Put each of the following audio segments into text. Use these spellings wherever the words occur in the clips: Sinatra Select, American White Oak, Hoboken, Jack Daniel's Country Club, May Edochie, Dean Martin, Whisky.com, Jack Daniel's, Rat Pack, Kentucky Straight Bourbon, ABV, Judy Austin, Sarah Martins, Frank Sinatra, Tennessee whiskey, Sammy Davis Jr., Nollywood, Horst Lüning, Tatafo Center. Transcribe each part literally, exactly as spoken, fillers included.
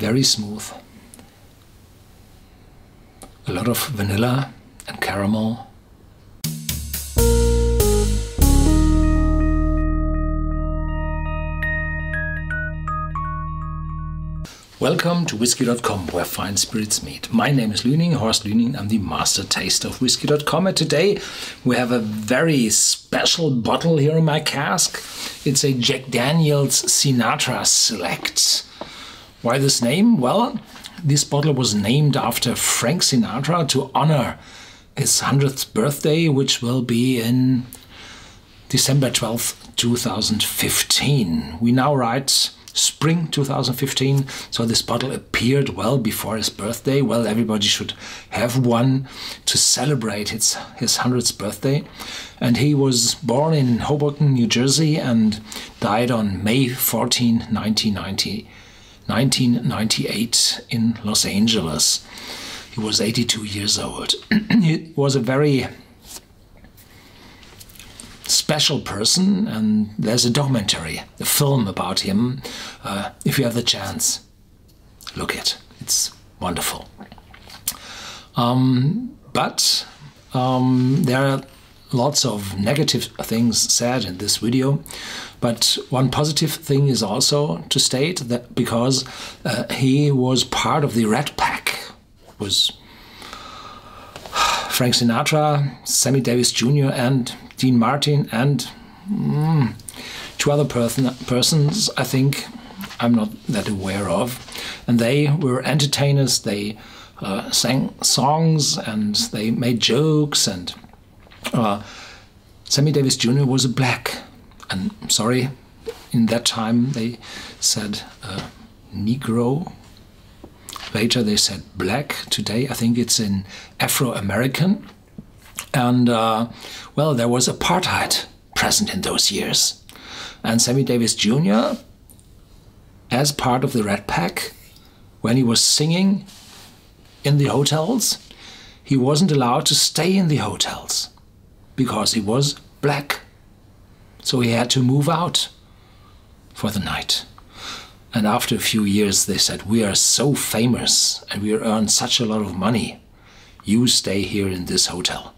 very smooth. A lot of vanilla and caramel. Welcome to Whisky dot com, where fine spirits meet. My name is Lüning, Horst Lüning. I'm the master taster of Whisky dot com, and today we have a very special bottle here in my cask. It's a Jack Daniel's Sinatra Select. Why this name? Well, this bottle was named after Frank Sinatra to honor his hundredth birthday, which will be in December twelfth, two thousand fifteen. We now write spring two thousand fifteen, so this bottle appeared well before his birthday. Well, everybody should have one to celebrate his, his hundredth birthday. And he was born in Hoboken, New Jersey, and died on May fourteenth, nineteen ninety-eight in Los Angeles. He was eighty-two years old. He was a very special person, and there's a documentary, a film about him. Uh, if you have the chance, look it. It's wonderful. Um, but um, there are lots of negative things said in this video, but one positive thing is also to state that because uh, he was part of the Rat Pack, was Frank Sinatra, Sammy Davis Junior, and Dean Martin, and mm, two other person, persons, I think, I'm not that aware of. And they were entertainers, they uh, sang songs, and they made jokes, and uh, Sammy Davis Junior was a black. And I'm sorry, in that time they said uh, Negro. Later they said black. Today I think it's an Afro-American. And, uh, well, there was apartheid present in those years. And Sammy Davis Junior, as part of the Rat Pack, when he was singing in the hotels, he wasn't allowed to stay in the hotels because he was black. So he had to move out for the night. And after a few years, they said, "We are so famous and we earn such a lot of money. You stay here in this hotel.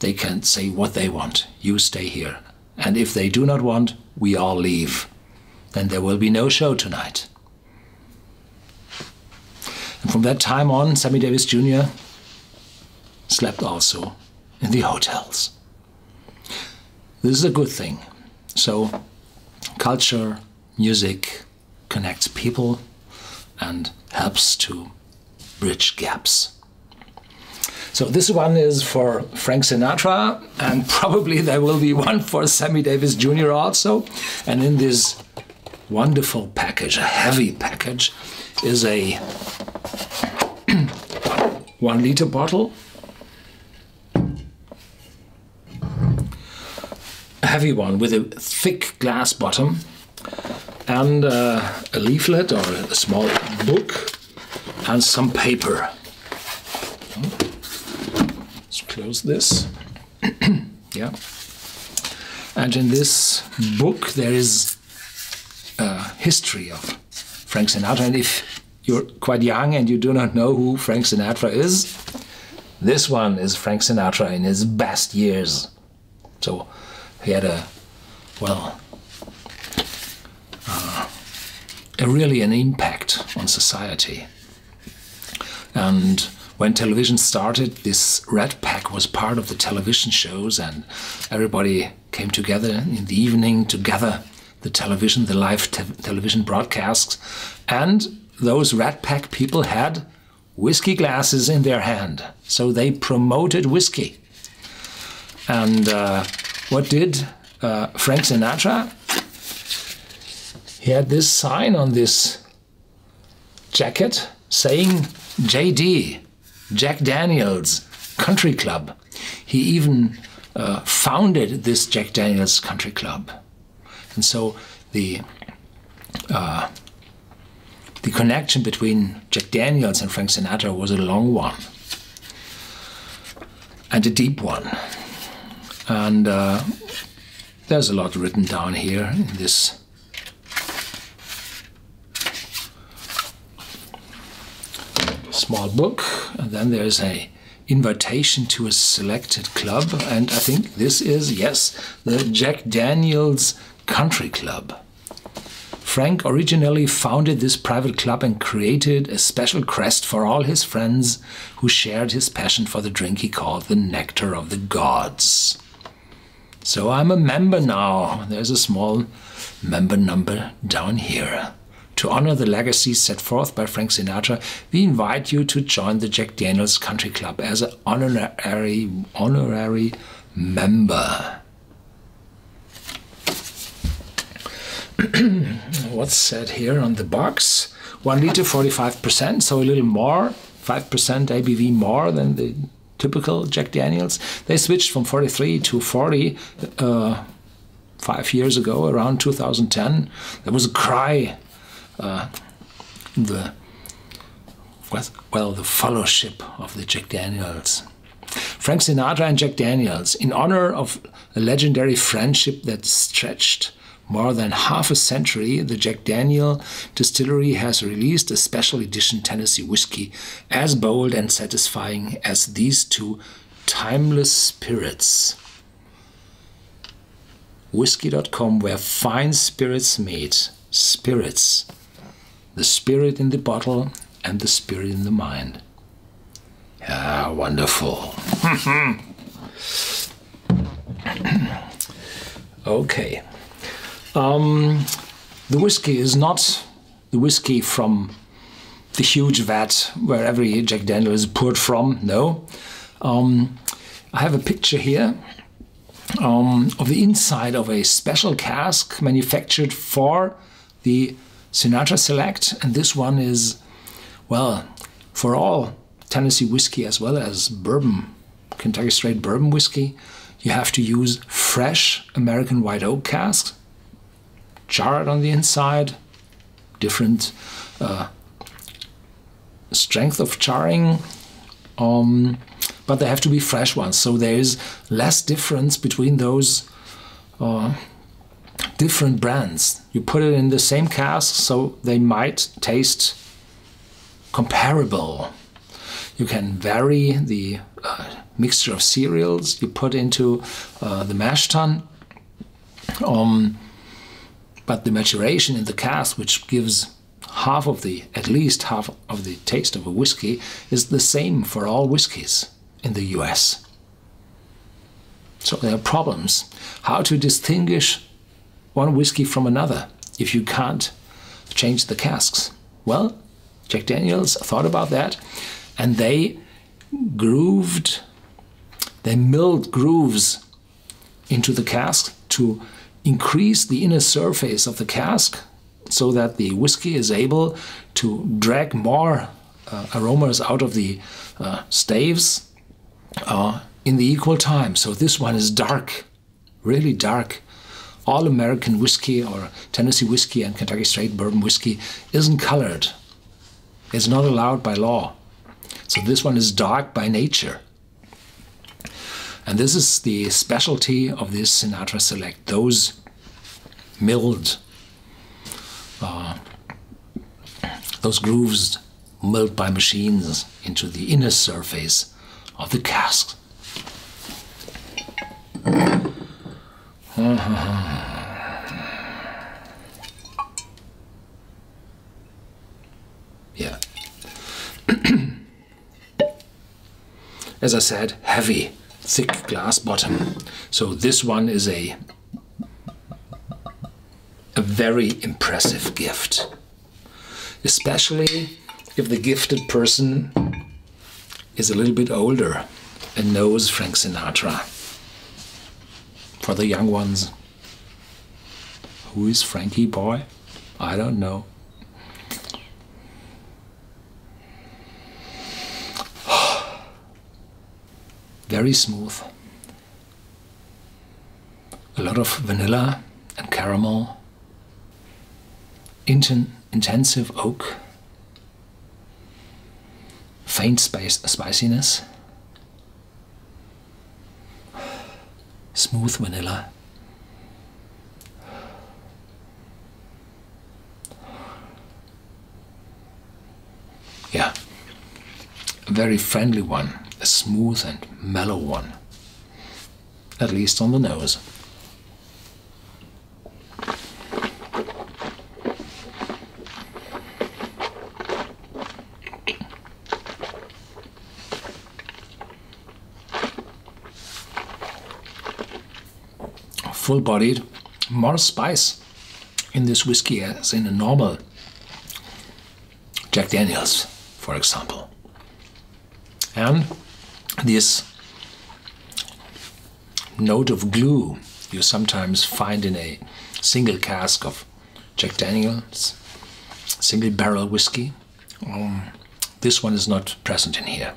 They can say what they want. You stay here. And if they do not want, we all leave. Then there will be no show tonight." And from that time on, Sammy Davis Junior slept also in the hotels. This is a good thing. So culture, music connects people and helps to bridge gaps. So this one is for Frank Sinatra, and probably there will be one for Sammy Davis Junior also. And in this wonderful package, a heavy package, is a one liter bottle. A heavy one with a thick glass bottom, and uh, a leaflet or a small book and some paper. Close this. Yeah. And in this book there is a history of Frank Sinatra. And if you're quite young and you do not know who Frank Sinatra is, this one is Frank Sinatra in his best years. So he had a, well, uh, a really an impact on society. And when television started, this Rat Pack was part of the television shows, and everybody came together in the evening to gather the television, the live te television broadcasts. And those Rat Pack people had whiskey glasses in their hand, so they promoted whiskey. And uh, what did uh, Frank Sinatra? He had this sign on this jacket saying J D. Jack Daniel's Country Club. He even uh, founded this Jack Daniel's Country Club. And so the, uh, the connection between Jack Daniel's and Frank Sinatra was a long one and a deep one. And uh, there's a lot written down here in this small book, and then there's a invitation to a selected club, and I think this is, yes, the Jack Daniel's Country Club. Frank originally founded this private club and created a special crest for all his friends who shared his passion for the drink he called the nectar of the gods. So I'm a member now. There's a small member number down here. To honor the legacy set forth by Frank Sinatra, we invite you to join the Jack Daniel's Country Club as an honorary, honorary member. What's said here on the box? one liter, forty-five percent, so a little more, five percent A B V more than the typical Jack Daniel's. They switched from forty-three to forty uh, five years ago, around two thousand ten. There was a cry. Uh, the well, the fellowship of the Jack Daniel's. Frank Sinatra and Jack Daniel's, in honor of a legendary friendship that stretched more than half a century, the Jack Daniel Distillery has released a special edition Tennessee whiskey as bold and satisfying as these two timeless spirits. Whisky dot com, where fine spirits meet. Spirits. The spirit in the bottle and the spirit in the mind. Ah, wonderful. Okay. Um, the whiskey is not the whiskey from the huge vat where every Jack Daniel is poured from, no. Um, I have a picture here um, of the inside of a special cask manufactured for the Sinatra Select, and this one is, well, for all Tennessee whiskey as well as bourbon, Kentucky Straight Bourbon whiskey, you have to use fresh American White Oak casks, charred on the inside, different uh, strength of charring, um, but they have to be fresh ones, so there is less difference between those uh, different brands. You put it in the same cask, so they might taste comparable. You can vary the uh, mixture of cereals you put into uh, the mash tun, um, but the maturation in the cask, which gives half of the, at least half of the taste of a whiskey, is the same for all whiskies in the U S. So there are problems. How to distinguish one whiskey from another if you can't change the casks? Well, Jack Daniel's thought about that, and they grooved, they milled grooves into the cask to increase the inner surface of the cask so that the whiskey is able to drag more uh, aromas out of the uh, staves uh, in the equal time. So this one is dark, really dark. All American whiskey or Tennessee whiskey and Kentucky Straight Bourbon whiskey isn't colored. It's not allowed by law. So this one is dark by nature. And this is the specialty of this Sinatra Select, those milled, uh, those grooves milled by machines into the inner surface of the cask. Yeah. As I said, heavy, thick glass bottom. So this one is a a very impressive gift, especially if the gifted person is a little bit older and knows Frank Sinatra. For the young ones, who is Frankie Boy? I don't know. Very smooth. A lot of vanilla and caramel. Inten intensive oak. Faint space spiciness. Smooth vanilla. Yeah, very friendly one, a smooth and mellow one, at least on the nose. Full-bodied, more spice in this whiskey as in a normal Jack Daniel's, for example. And this note of glue you sometimes find in a single cask of Jack Daniel's single barrel whiskey, um, this one is not present in here.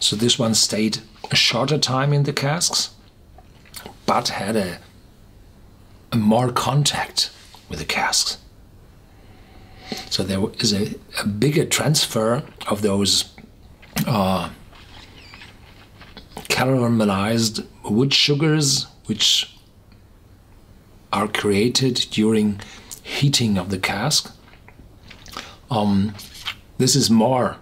So this one stayed a shorter time in the casks, but had a, a more contact with the casks. So there is a, a bigger transfer of those uh, caramelized wood sugars, which are created during heating of the cask. Um, this is more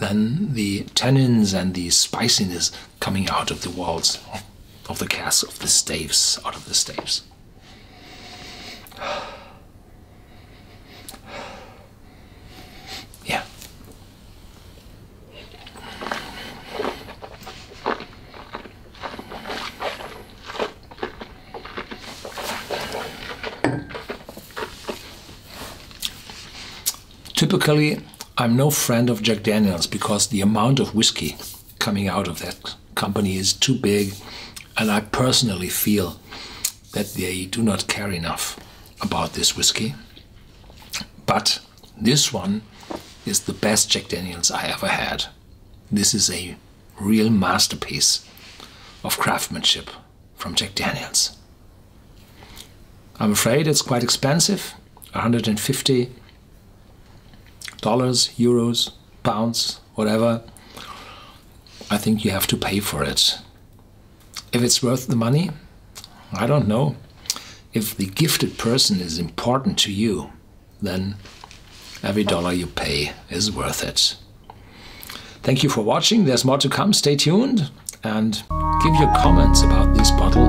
than the tannins and the spiciness coming out of the walls of the cask, of the staves, out of the staves. Yeah. Typically, I'm no friend of Jack Daniel's because the amount of whiskey coming out of that company is too big. And I personally feel that they do not care enough about this whiskey. But this one is the best Jack Daniel's I ever had. This is a real masterpiece of craftsmanship from Jack Daniel's. I'm afraid it's quite expensive, one hundred fifty dollars, euros, pounds, whatever. I think you have to pay for it. If it's worth the money, I don't know. If the gifted person is important to you, then every dollar you pay is worth it. Thank you for watching. There's more to come. Stay tuned and give your comments about this bottle.